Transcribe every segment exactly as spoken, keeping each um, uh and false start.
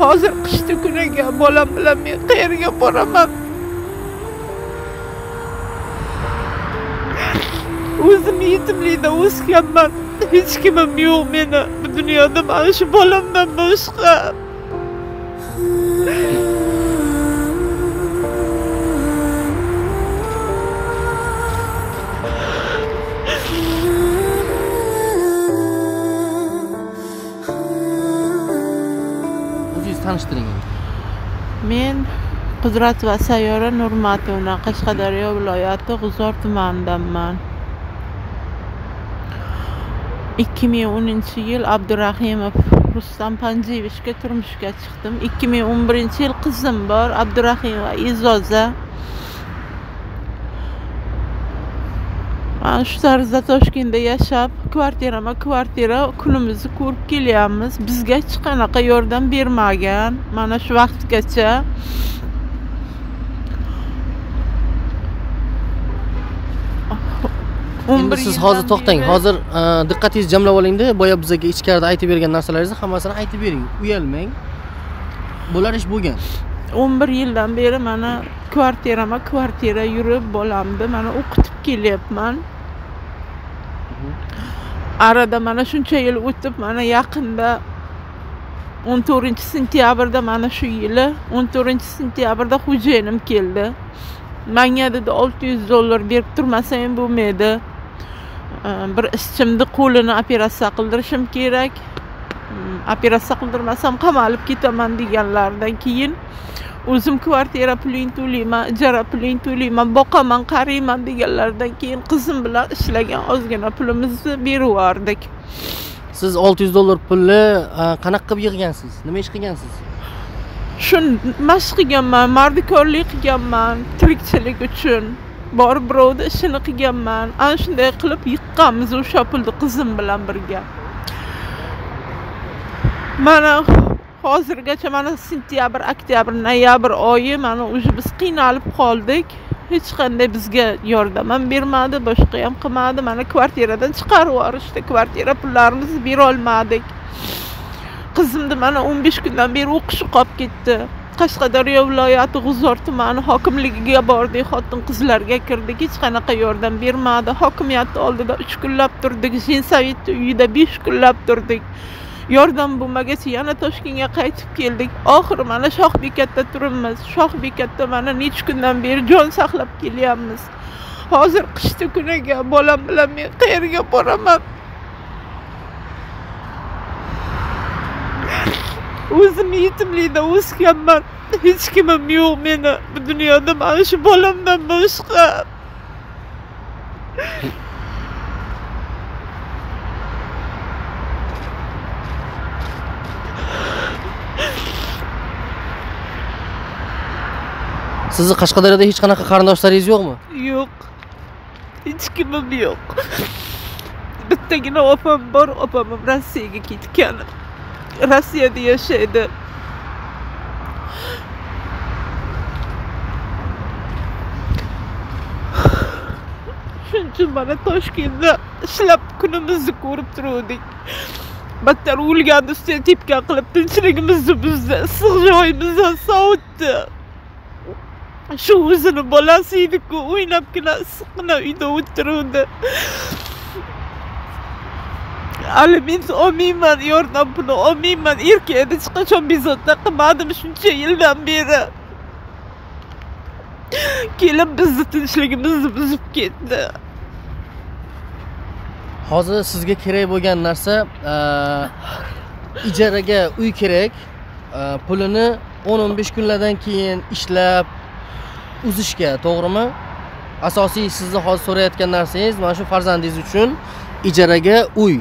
Hozir qishda kuniga bolam bilan men qayerga boraman? O'zim yetimlikda o'sganman. Hech kimim yo'q meni. Bu dunyoda mana shu bolamdan boshqa. Men Qudrat va Sayyora Nurmatovna, Qashqadaryo viloyati G'uzor tumanidanman. ikki ming o'ninchi yil Abdurahimov Rustam Panjevichga turmushga chiqdim. ikki ming o'n birinchi yil qizim bor, Abdurahimova Izoza. Ana shu tarzda Toshkentda yashab, kvartirama kvartira kunimizni ko'rib kelyapmiz. Bizga hech qanaqa yordam bermagan. Mana shu vaqtgacha. Endi siz hozir to'xtang. Hozir diqqatingizni jamlab oling-da, boya bizga ichkarida aytib bergan narsalaringizni hammasini aytib bering. Uyalmang. Bo'lar ish bo'lgan. o'n bir yildan beri mana kvartirama kvartira yurib bo'lamdi. Mana o'qitib kelyapman. Arada mana shuncha yil o'tib, mana yaqinda o'n to'rtinchi sentyabrda mana shu yili o'n to'rtinchi sentyabrda xo'jayinim keldi. Menga dedi olti yuz dollar berib turmasam bo'lmaydi. Bir ishchimni qo'lini operatsiya qildirishim kerak. Operatsiya qildirmasam qamalib ketaman deganlardan keyin o'zim kvartira pulini to'layman, ijara pulini to'layman, boqaman, qarayman deganlardan keyin qizim bilan ishlagan ozgina pulimizni berib yubordik. Siz olti yuz dollar pulni qanaqa qilib yig'gansiz? Nima ish qilgansiz? Shun mashq qilganman, mardikorlik qilganman, tirikchilik uchun borib birovda ishini qilganman. Ana shunday qilib yiqqanmiz o'sha pulni qizim bilan birga. Mana hozirgacha mana sentyabr, oktyabr, noyabr oyi mana o'sha biz qiynalib qoldik. Hech qanday bizga yordam ham bermadi, boshqa ham qilmadi. Mana kvartiradan chiqarib yuborishdi, kvartira pullarimizni bera olmadik. Qizimni mana o'n besh kundan beri o'qishi qolib ketdi. Qashqadaryo viloyati G'uzor tumani hokimligiga bordik, xotin-qizlarga kirdik, hech qanaqa yordam bermadi. Hokimiyat oldida uch kunlab turdik, Jinsovet uyida besh kunlab turdik. Yordam bo'lmagach yana Toshkentga qaytib keldik. Oxiri mana shoh bekatda turibmiz. Shoh bekatda mana necha kundan beri jon saqlab kelyapmiz. Hozir qishda kuniga bolam bilan men qayerga boraman? O'zim yetimlikda o'sganman. Hech kimim yo'q meni. Bu dunyoda mana shu bolamdan boshqa. Sizni Qashqadaryoda hech qanaqa qarindoshlaringiz yo'qmi? Yo'q. Hech kimim yo'q. Bittagina opam bor, opam Rossiyaga ketgan. Rossiyada yashaydi. Shuncha mana Toshkentda ishlab kunimizni ko'rib turdik. Battar o'lganda ustiga tepkan qilib tinchligimizni buzdi, issiq joyimizdan sovutdi. Shu o'zini bolasi edi-ku, o'ynabgina issiqqina uyda o'tiruvdi. Aliment olmayman, yordam puli olmayman, erkakda hech qachon bezovta qilmadim shuncha yildan beri. Kelib bizni tinchligimizni buzib ketdi. Hozir sizga kerak bo'lgan narsa ijaraga uy kerak. Pulini o'n o'n besh kunlardan keyin ishlab uzishga, to'g'rimi? Asosiy sizni hozir so'rayotgan narsangiz mana shu farzandingiz uchun ijaraga uy,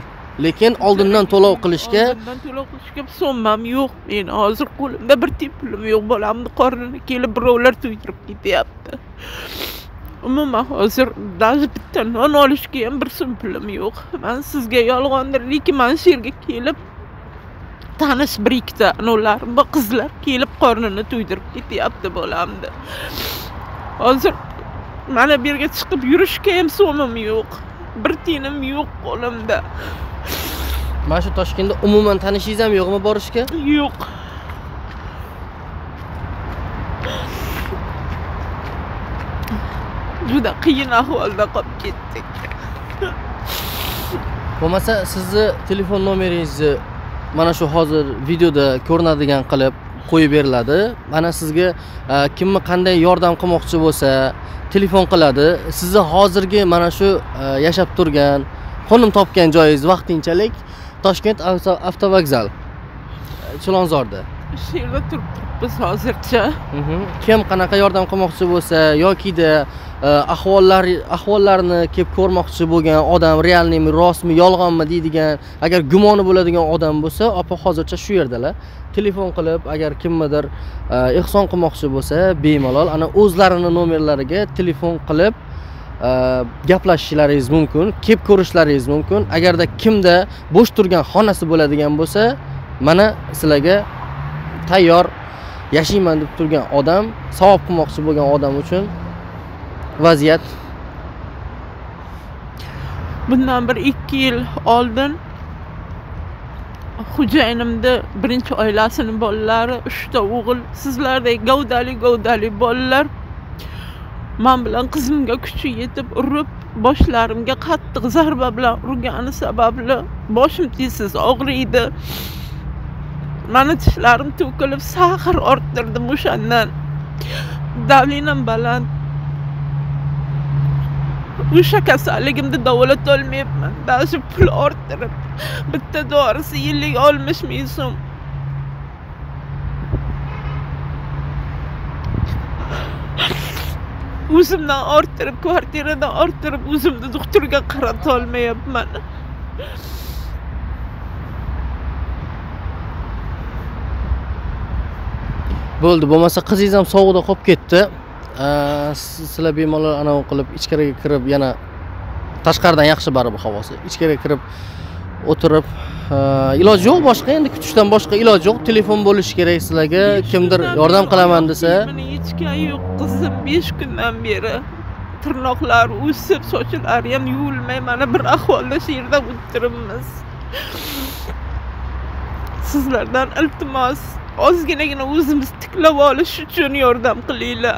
lekin oldindan to'lov qilishga oldindan to'lov qilishga so'mmam yo'q. Men hozir qo'limda bir tiy pulim yo'q. Bolamni qornini kelib birovlar to'ydirib ketyapti. Umuman hozir даже bitta non olishga ham bir so'm pulim yo'q. Men sizga yolg'ondirlik, men shu yerga kelib tanish bir ikkita ular, bu qizlar kelib qornini to'ydirib ketyapti bolamni. Hozir mana bu yerga chiqib yurishga ham so'mim yo'q. Bir tinim yo'q qo'limda. Mana shu Toshkentda umuman tanishingiz ham yo'qmi borishga? Yo'q. Juda qiyin ahvolda qolib ketdik. Bo'lmasa sizni telefon nomeringizni mana shu hozir videoda ko'rinadigan qilib qo'yib beriladi. Mana sizga kimni qanday yordam qilmoqchi bo'lsa, telefon qiladi. Sizni hozirgi mana shu yashab turgan, qo'nim topgan joyingiz vaqtinchalik Toshkent avtovokzal Chilonzorda. Shu yerda turibmiz hozircha. Kim qanaqa yordam qilmoqchi bo'lsa yoki-da ahvollar ahvollarini kelib ko'rmoqchi bo'lgan odam, realnimi, rostmi, yolg'onmi deydigan, agar gumoni bo'ladigan odam bo'lsa, opa hozircha shu yerdalar. Telefon qilib, agar kimmidir ihson qilmoqchi bo'lsa, bemalol ana o'zlarining nomerlariga telefon qilib gaplashishlaringiz mumkin, kelib ko'rishlaringiz mumkin. Agarda kimda bo'sh turgan xonasi bo'ladigan bo'lsa, mana sizlarga tayyor yashayman deb turgan odam, savob qilmoqchi bo'lgan odam uchun vaziyat. Bundan bir ikki yil oldin xo'jayinimni birinchi oilasining bolalari, uchta o'g'il, sizlardek gavdali gavdali bolalar men bilan qizimga kuchi yetib urib, boshlarimga qattiq zarba bilan urgani sababli boshim tez-tez og'riydi. Meni tishlarim to'kilib, saxir orttirdim o'shandan. Davlinam baland. O'sha kasalligimni davolata olmayapman. Balki pul orttirib, bitta dorisi yillik oltmish ming so'm. O'zimdan orttirib, kvartiradan orttirib, o'zimni doktorga qarata olmayapman. Bo'ldi, bo'lmasa qizingiz ham sovuqda qolib ketdi. Sizlar bemalol anavi qilib ichkariga kirib, yana tashqaridan yaxshi baribir havosi. Ichkariga kirib o'tirib, iloj yo'q boshqa, endi kutishdan boshqa iloj yo'q. Telefon bo'lishi kerak sizlarga. Kimdir yordam qilaman desa, meni ichgan yo'q qizim besh kundan beri. Tirnoqlari o'sib, sochlari ham yuvilmay, mana bir ahvolda yerda o'tiribmiz. Sizlardan iltimos, ozginagina o'zimiz tiklab olish uchun yordam qilinglar.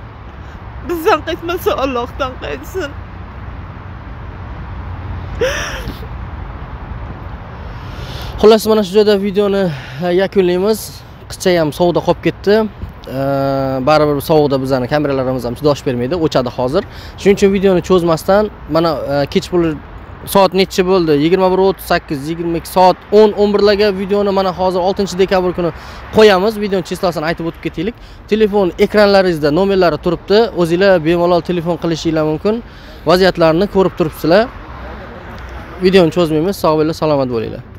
Bizdan qaytmasa Allohdan qaytsin. Xullas, mana shu joyda videoni yakunlaymiz. Qizcha ham sovuqda qolib ketdi. Baribir sovuqda bizani kameralarimiz ham chidosh bermaydi, o'chadi hozir. Shuning uchun videoni cho'zmasdan, mana kech bo'lib soat necha bo'ldi? yigirma bir o'ttiz sakkiz, yigirma ikki soat o'n, o'n bir larga videoni mana hozir oltinchi dekabr kuni qo'yamiz. Videoning chislosini aytib o'tib ketaylik. Telefon ekranlaringizda nomerlari turibdi. O'zingizlar bemalol telefon qilishinglar mumkin. Vaziyatlarni ko'rib turibsizlar. Videoni cho'zmaymiz. Sog' bo'linglar, salomat bo'linglar.